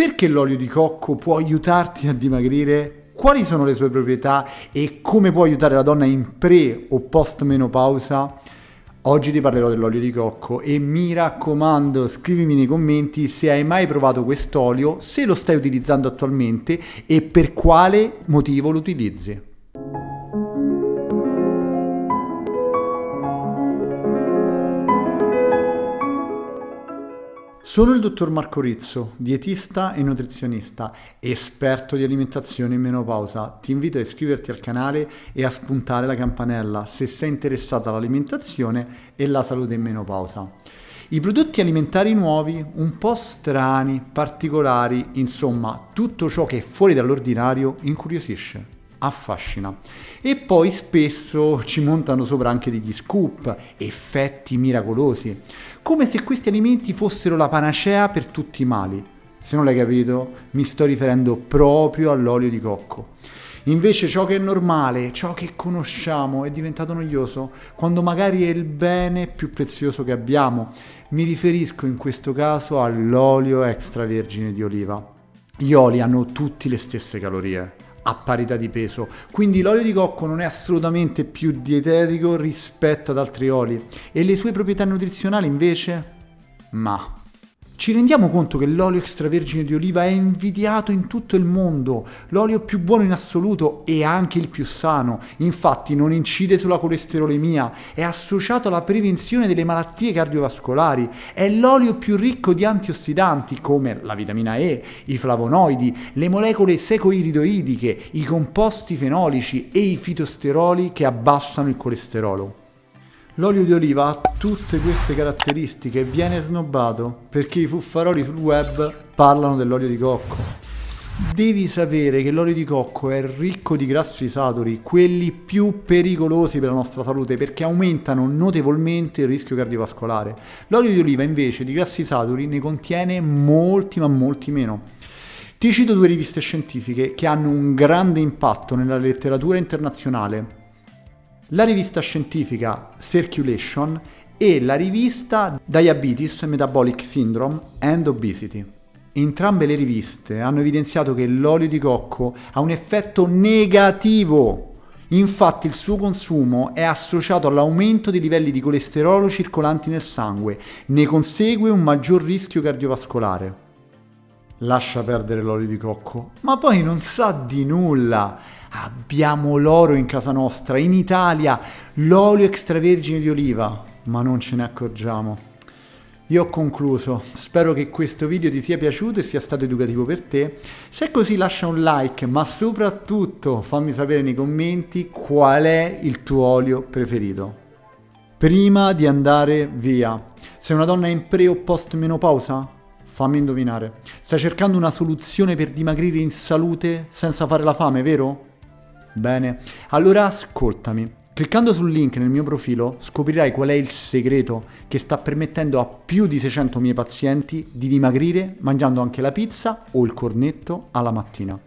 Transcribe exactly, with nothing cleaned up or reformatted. Perché l'olio di cocco può aiutarti a dimagrire? Quali sono le sue proprietà e come può aiutare la donna in pre o post menopausa? Oggi ti parlerò dell'olio di cocco e mi raccomando, scrivimi nei commenti se hai mai provato quest'olio, se lo stai utilizzando attualmente e per quale motivo lo utilizzi. Sono il dottor Marco Rizzo, dietista e nutrizionista, esperto di alimentazione in menopausa. Ti invito a iscriverti al canale e a spuntare la campanella se sei interessata all'alimentazione e alla salute in menopausa. I prodotti alimentari nuovi, un po' strani, particolari, insomma tutto ciò che è fuori dall'ordinario incuriosisce, affascina, e poi spesso ci montano sopra anche degli scoop, effetti miracolosi, come se questi alimenti fossero la panacea per tutti i mali. Se non l'hai capito, mi sto riferendo proprio all'olio di cocco. Invece ciò che è normale, ciò che conosciamo è diventato noioso, quando magari è il bene più prezioso che abbiamo. Mi riferisco in questo caso all'olio extravergine di oliva. Gli oli hanno tutti le stesse calorie a parità di peso, quindi l'olio di cocco non è assolutamente più dietetico rispetto ad altri oli. E le sue proprietà nutrizionali invece? Ma ci rendiamo conto che l'olio extravergine di oliva è invidiato in tutto il mondo, l'olio più buono in assoluto e anche il più sano, infatti non incide sulla colesterolemia, è associato alla prevenzione delle malattie cardiovascolari, è l'olio più ricco di antiossidanti come la vitamina E, i flavonoidi, le molecole secoiridoidiche, i composti fenolici e i fitosteroli che abbassano il colesterolo. L'olio di oliva ha tutte queste caratteristiche e viene snobbato perché i fuffaroli sul web parlano dell'olio di cocco. Devi sapere che l'olio di cocco è ricco di grassi saturi, quelli più pericolosi per la nostra salute perché aumentano notevolmente il rischio cardiovascolare. L'olio di oliva invece di grassi saturi ne contiene molti ma molti meno. Ti cito due riviste scientifiche che hanno un grande impatto nella letteratura internazionale. La rivista scientifica Circulation e la rivista Diabetes, Metabolic Syndrome and Obesity. Entrambe le riviste hanno evidenziato che l'olio di cocco ha un effetto negativo, infatti il suo consumo è associato all'aumento dei livelli di colesterolo circolanti nel sangue, ne consegue un maggior rischio cardiovascolare. Lascia perdere l'olio di cocco, ma poi non sa di nulla. Abbiamo l'oro in casa nostra, in Italia, l'olio extravergine di oliva, ma non ce ne accorgiamo. Io ho concluso, spero che questo video ti sia piaciuto e sia stato educativo per te. Se è così lascia un like, ma soprattutto fammi sapere nei commenti qual è il tuo olio preferito. Prima di andare via, sei una donna in pre o post menopausa? Fammi indovinare, stai cercando una soluzione per dimagrire in salute senza fare la fame, vero? Bene, allora ascoltami. Cliccando sul link nel mio profilo scoprirai qual è il segreto che sta permettendo a più di seicento miei pazienti di dimagrire mangiando anche la pizza o il cornetto alla mattina.